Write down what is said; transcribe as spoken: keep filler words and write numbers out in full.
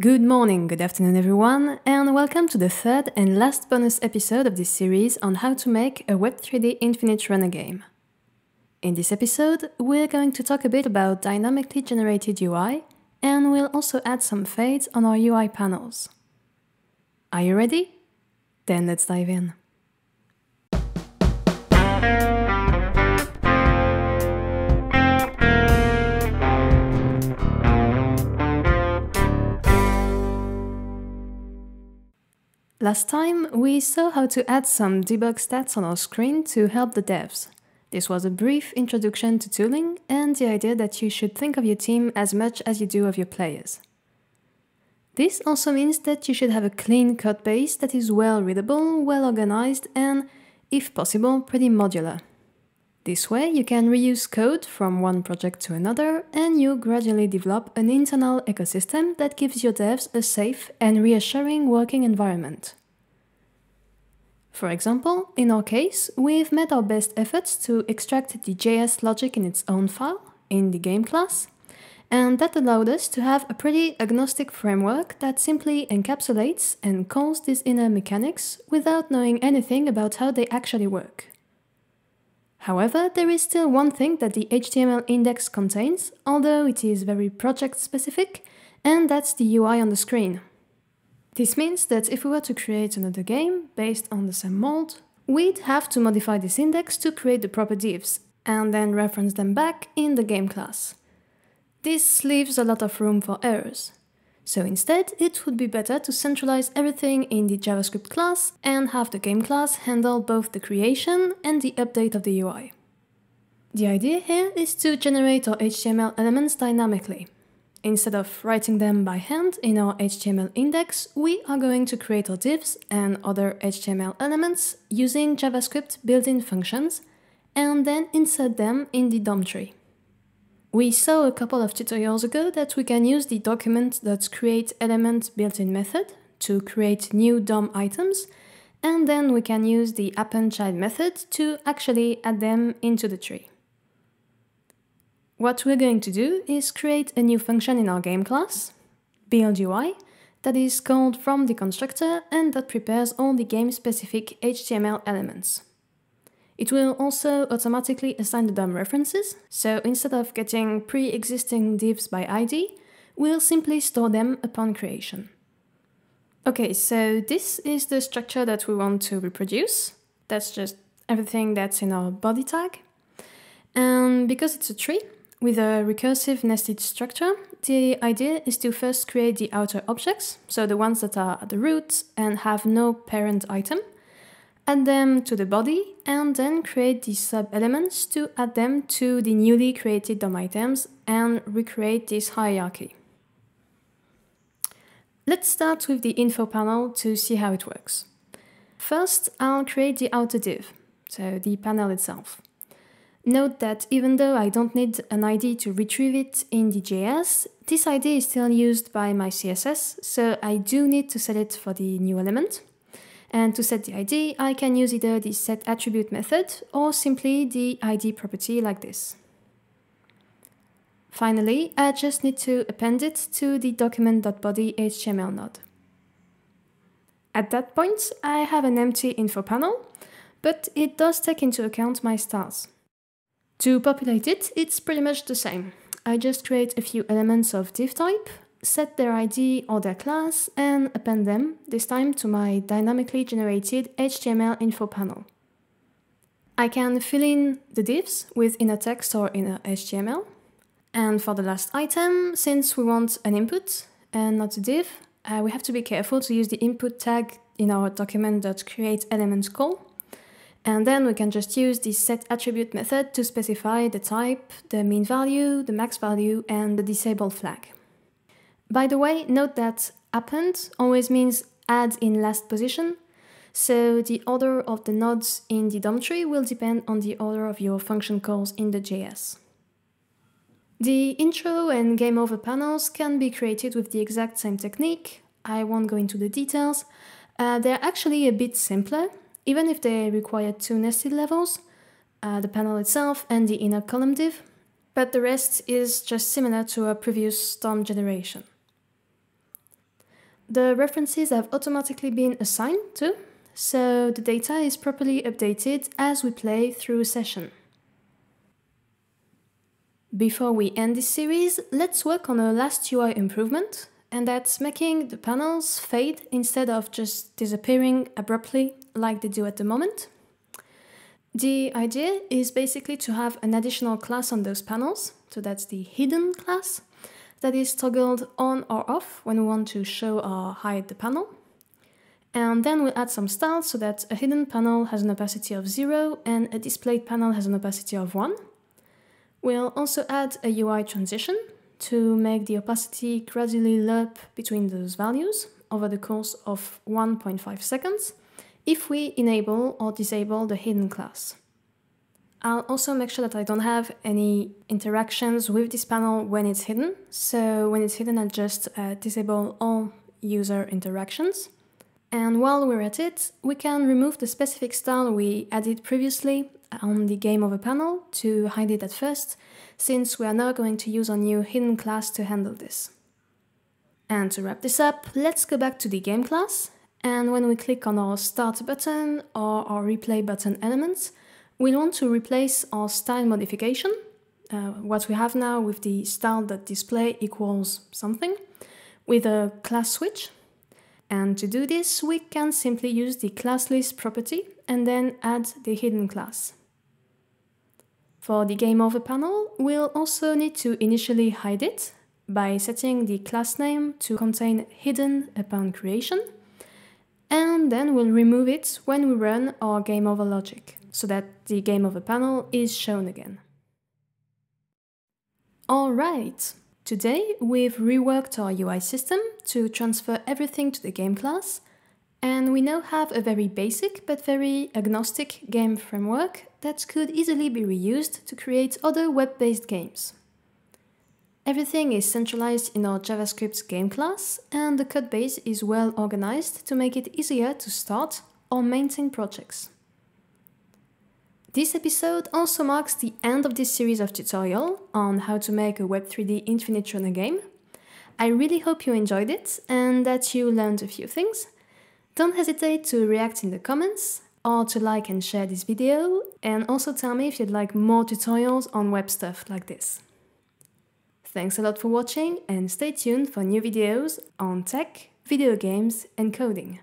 Good morning, good afternoon everyone, and welcome to the third and last bonus episode of this series on how to make a Web three D Infinite Runner game. In this episode, we're going to talk a bit about dynamically generated U I, and we'll also add some fades on our U I panels. Are you ready? Then let's dive in. Last time, we saw how to add some debug stats on our screen to help the devs. This was a brief introduction to tooling and the idea that you should think of your team as much as you do of your players. This also means that you should have a clean code base that is well readable, well organized, and, if possible, pretty modular. This way, you can reuse code from one project to another, and you gradually develop an internal ecosystem that gives your devs a safe and reassuring working environment. For example, in our case, we've made our best efforts to extract the J S logic in its own file, in the game class, and that allowed us to have a pretty agnostic framework that simply encapsulates and calls these inner mechanics without knowing anything about how they actually work. However, there is still one thing that the H T M L index contains, although it is very project-specific, and that's the U I on the screen. This means that if we were to create another game based on the same mold, we'd have to modify this index to create the proper divs, and then reference them back in the game class. This leaves a lot of room for errors. So instead, it would be better to centralize everything in the JavaScript class and have the game class handle both the creation and the update of the U I. The idea here is to generate our H T M L elements dynamically. Instead of writing them by hand in our H T M L index, we are going to create our divs and other H T M L elements using JavaScript built-in functions and then insert them in the D O M tree. We saw a couple of tutorials ago that we can use the document.createElement built-in method to create new D O M items, and then we can use the appendChild method to actually add them into the tree. What we're going to do is create a new function in our game class, buildUI, that is called from the constructor and that prepares all the game-specific H T M L elements. It will also automatically assign the D O M references, so instead of getting pre-existing divs by I D, we'll simply store them upon creation. Okay, so this is the structure that we want to reproduce. That's just everything that's in our body tag. And because it's a tree with a recursive nested structure, the idea is to first create the outer objects, so the ones that are at the root and have no parent item, add them to the body, and then create the sub-elements to add them to the newly created D O M items and recreate this hierarchy. Let's start with the info panel to see how it works. First, I'll create the outer div, so the panel itself. Note that even though I don't need an I D to retrieve it in the J S, this I D is still used by my C S S, so I do need to set it for the new element. And to set the I D, I can use either the setAttribute method or simply the I D property like this. Finally, I just need to append it to the document.body H T M L node. At that point, I have an empty info panel, but it does take into account my stars. To populate it, it's pretty much the same. I just create a few elements of div type, set their I D or their class, and append them, this time to my dynamically generated H T M L info panel. I can fill in the divs with inner text or inner H T M L. And for the last item, since we want an input and not a div, uh, we have to be careful to use the input tag in our document.createElement call. And then we can just use the setAttribute method to specify the type, the mean value, the max value, and the disable flag. By the way, note that append always means add in last position, so the order of the nodes in the D O M tree will depend on the order of your function calls in the J S. The intro and game over panels can be created with the exact same technique. I won't go into the details. Uh, they're actually a bit simpler, even if they require two nested levels, uh, the panel itself and the inner column div, but the rest is just similar to our previous D O M generation. The references have automatically been assigned to, so the data is properly updated as we play through a session. Before we end this series, let's work on a last U I improvement, and that's making the panels fade instead of just disappearing abruptly like they do at the moment. The idea is basically to have an additional class on those panels, so that's the hidden class, that is toggled on or off when we want to show or hide the panel. And then we'll add some styles so that a hidden panel has an opacity of zero and a displayed panel has an opacity of one. We'll also add a U I transition to make the opacity gradually loop between those values over the course of one point five seconds if we enable or disable the hidden class. I'll also make sure that I don't have any interactions with this panel when it's hidden. So when it's hidden, I'll just uh, disable all user interactions. And while we're at it, we can remove the specific style we added previously on the game over panel to hide it at first, since we are now going to use our new hidden class to handle this. And to wrap this up, let's go back to the game class, and when we click on our start button or our replay button elements, we want to replace our style modification, uh, what we have now with the style.display equals something, with a class switch. And to do this, we can simply use the class list property and then add the hidden class. For the game over panel, we'll also need to initially hide it by setting the class name to contain hidden upon creation, and then we'll remove it when we run our game over logic so that the game over panel is shown again. All right. Today, we've reworked our U I system to transfer everything to the game class, and we now have a very basic but very agnostic game framework that could easily be reused to create other web-based games. Everything is centralized in our JavaScript game class, and the code base is well organized to make it easier to start or maintain projects. This episode also marks the end of this series of tutorial on how to make a Web three D Infinite Runner game. I really hope you enjoyed it and that you learned a few things. Don't hesitate to react in the comments or to like and share this video, and also tell me if you'd like more tutorials on web stuff like this. Thanks a lot for watching, and stay tuned for new videos on tech, video games and coding.